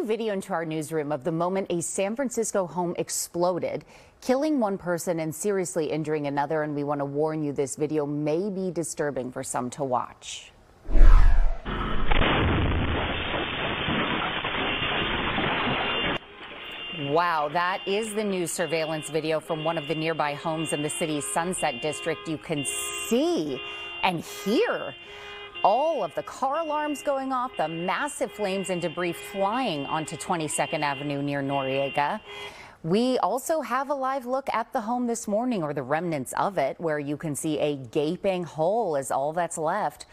new video into our newsroom of the moment a San Francisco home exploded, killing one person and seriously injuring another. And we want to warn you, this video may be disturbing for some to watch. Wow, that is the new surveillance video from one of the nearby homes in the city's Sunset District. You can see and hear all of the car alarms going off, the massive flames and debris flying onto 22nd Avenue near Noriega. We also have a live look at the home this morning, or the remnants of it, where you can see a gaping hole is all that's left.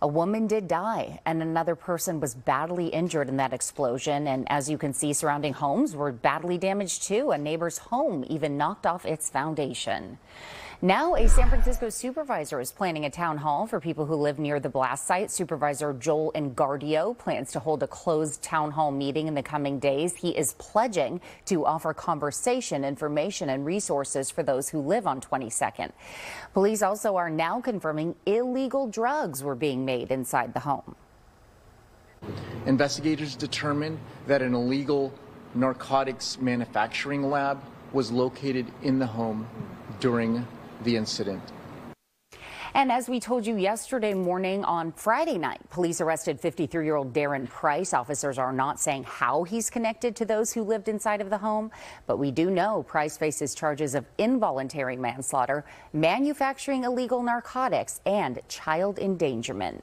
A woman did die, and another person was badly injured in that explosion. And as you can see, surrounding homes were badly damaged too. A neighbor's home even knocked off its foundation. Now, a San Francisco supervisor is planning a town hall for people who live near the blast site. Supervisor Joel Engardio plans to hold a closed town hall meeting in the coming days. He is pledging to offer conversation, information, and resources for those who live on 22nd. Police also are now confirming illegal drugs were being made inside the home. Investigators determined that an illegal narcotics manufacturing lab was located in the home during the incident. And as we told you yesterday morning, on Friday night, police arrested 53-year-old Darren Price. Officers are not saying how he's connected to those who lived inside of the home, but we do know Price faces charges of involuntary manslaughter, manufacturing illegal narcotics, and child endangerment.